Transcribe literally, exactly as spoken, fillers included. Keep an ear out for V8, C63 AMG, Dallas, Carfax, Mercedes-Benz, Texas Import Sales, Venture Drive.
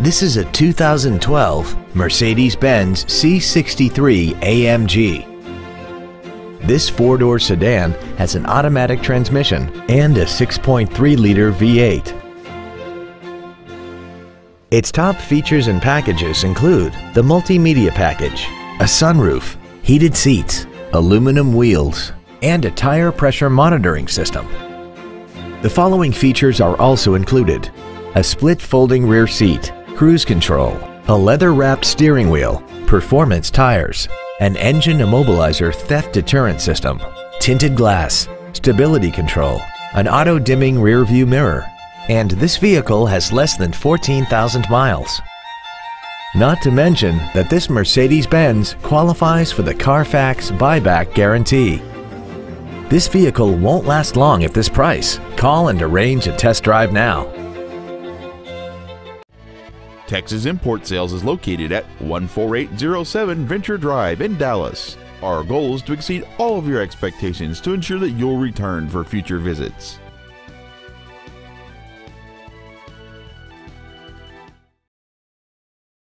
This is a two thousand twelve Mercedes-Benz C sixty-three A M G. This four-door sedan has an automatic transmission and a six point three liter V eight. Its top features and packages include the multimedia package, a sunroof, heated seats, aluminum wheels, and a tire pressure monitoring system. The following features are also included: a split folding rear seat, cruise control, a leather-wrapped steering wheel, performance tires, an engine immobilizer theft deterrent system, tinted glass, stability control, an auto-dimming rear-view mirror, and this vehicle has less than fourteen thousand miles. Not to mention that this Mercedes-Benz qualifies for the Carfax buyback guarantee. This vehicle won't last long at this price. Call and arrange a test drive now. Texas Import Sales is located at one four eight zero seven Venture Drive in Dallas. Our goal is to exceed all of your expectations to ensure that you'll return for future visits.